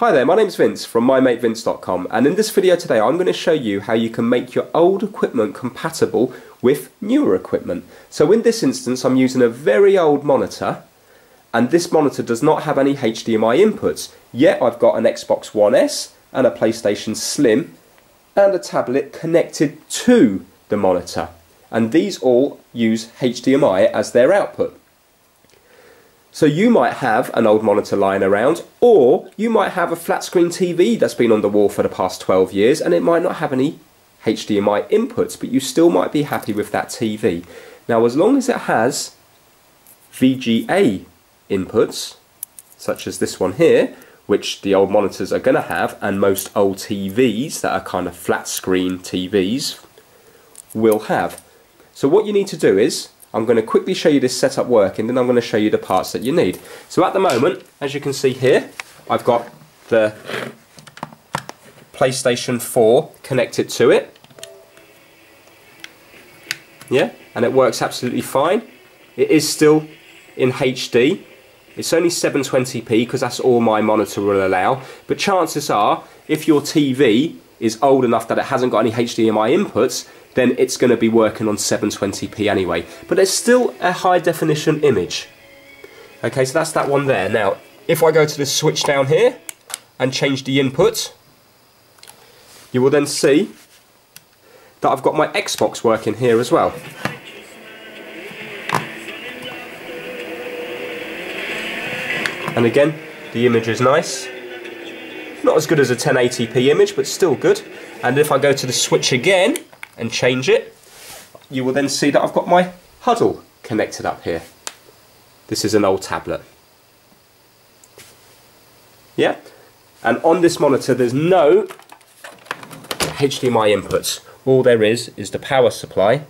Hi there, my name's Vince from MyMateVince.com, and in this video today I'm going to show you how you can make your old equipment compatible with newer equipment. So in this instance I'm using a very old monitor, and this monitor does not have any HDMI inputs, yet I've got an Xbox One S and a PlayStation Slim and a tablet connected to the monitor, and these all use HDMI as their output. So you might have an old monitor lying around, or you might have a flat screen TV that's been on the wall for the past 12 years and it might not have any HDMI inputs, but you still might be happy with that TV. Now, as long as it has VGA inputs, such as this one here, which the old monitors are going to have, and most old TVs that are kind of flat screen TVs will have. So what you need to do is, I'm going to quickly show you this setup working, then I'm going to show you the parts that you need. So at the moment, as you can see here, I've got the PlayStation 4 connected to it. Yeah, and it works absolutely fine. It is still in HD. It's only 720p because that's all my monitor will allow, but chances are, if your TV is old enough that it hasn't got any HDMI inputs, then it's going to be working on 720p anyway. But it's still a high definition image. Okay, so that's that one there. Now, if I go to this switch down here and change the input, you will then see that I've got my Xbox working here as well. And again, the image is nice. Not as good as a 1080p image, but still good. And if I go to the switch again and change it, you will then see that I've got my HDL connected up here. This is an old tablet. Yeah? And on this monitor there's no HDMI inputs. All there is the power supply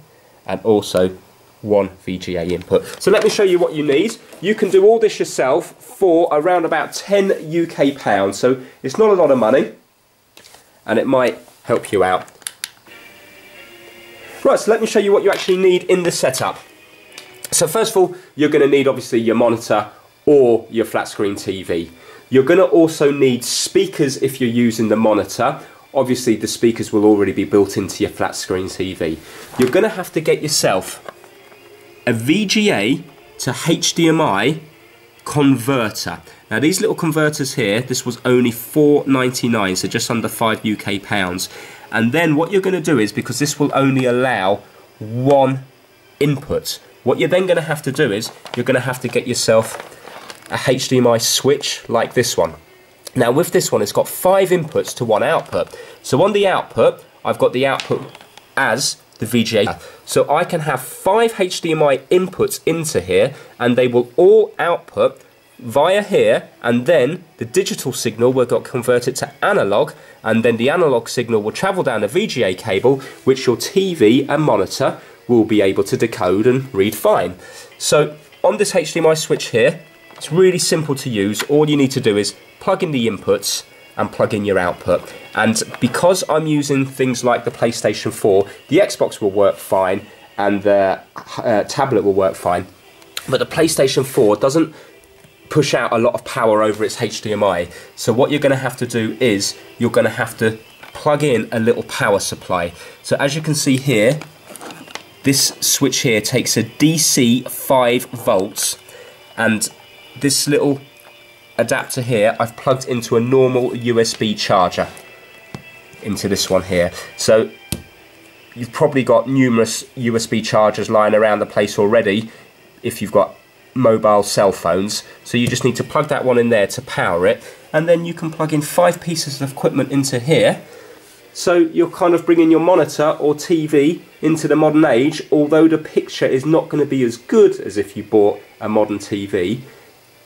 and also one VGA input. So let me show you what you need. You can do all this yourself for around about 10 UK pounds, so it's not a lot of money and it might help you out. Right, so let me show you what you actually need in the setup. So first of all, you're going to need obviously your monitor or your flat screen TV. You're going to also need speakers if you're using the monitor. Obviously the speakers will already be built into your flat screen TV. You're going to have to get yourself a VGA to HDMI converter. Now these little converters here, this was only £4.99, so just under 5 UK pounds. And then what you're going to do is, because this will only allow one input, what you're then going to have to do is, you're going to have to get yourself a HDMI switch like this one. Now with this one, it's got 5 inputs to 1 output. So on the output, I've got the output as the VGA. So I can have 5 HDMI inputs into here, and they will all output via here, and then the digital signal will get converted to analog, and then the analog signal will travel down a VGA cable, which your TV and monitor will be able to decode and read fine. So on this HDMI switch here, it's really simple to use. All you need to do is plug in the inputs and plug in your output. And because I'm using things like the PlayStation 4, the Xbox will work fine and the tablet will work fine, but the PlayStation 4 doesn't push out a lot of power over its HDMI. So what you're going to have to do is, you're going to have to plug in a little power supply. So as you can see here, this switch here takes a DC 5 volts, and this little adapter here I've plugged into a normal USB charger into this one here. So you've probably got numerous USB chargers lying around the place already if you've got mobile cell phones, so you just need to plug that one in there to power it, and then you can plug in 5 pieces of equipment into here. So you're kind of bringing your monitor or TV into the modern age, although the picture is not going to be as good as if you bought a modern TV.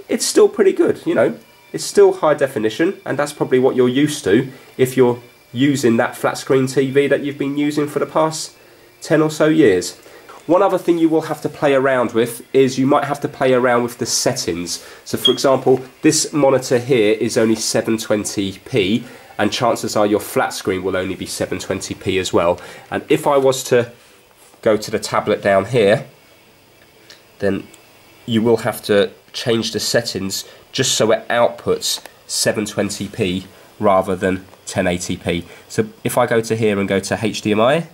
It's still pretty good, you know, it's still high definition, and that's probably what you're used to if you're using that flat screen TV that you've been using for the past 10 or so years. One other thing you will have to play around with is, you might have to play around with the settings. So for example, this monitor here is only 720p, and chances are your flat screen will only be 720p as well. And if I was to go to the tablet down here, then you will have to change the settings just so it outputs 720p rather than 1080p. So if I go to here and go to HDMI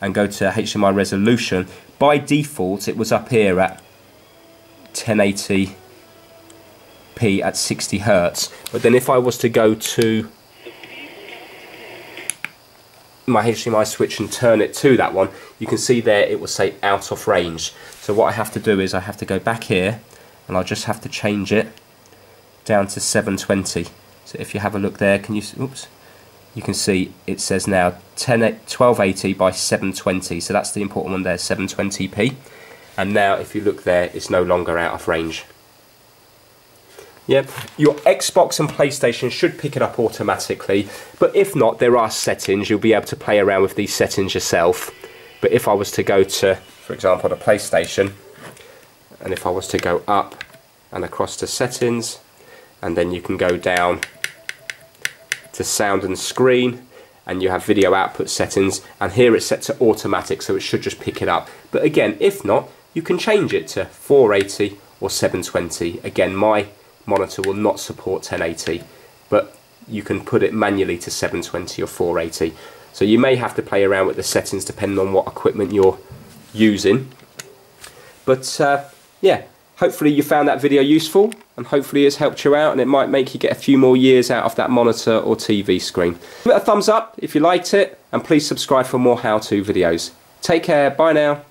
and go to HDMI resolution, by default it was up here at 1080p at 60 Hz, but then if I was to go to my HDMI switch and turn it to that one, you can see there it will say out of range. So what I have to do is I have to go back here and I'll just have to change it down to 720. So if you have a look there, can you, oops, you can see it says now 1280 by 720. So that's the important one there, 720p. And now if you look there, it's no longer out of range. Yeah, your Xbox and PlayStation should pick it up automatically, but if not, there are settings. You'll be able to play around with these settings yourself. But if I was to go to, for example, the PlayStation, and if I was to go up and across to settings, and then you can go down to sound and screen, and you have video output settings, and here it's set to automatic, so it should just pick it up. But again, if not, you can change it to 480 or 720. Again, my monitor will not support 1080, but you can put it manually to 720 or 480. So you may have to play around with the settings depending on what equipment you're using. But yeah, hopefully you found that video useful, and hopefully it's helped you out, and it might make you get a few more years out of that monitor or TV screen. Give it a thumbs up if you liked it, and please subscribe for more how-to videos. Take care, bye now.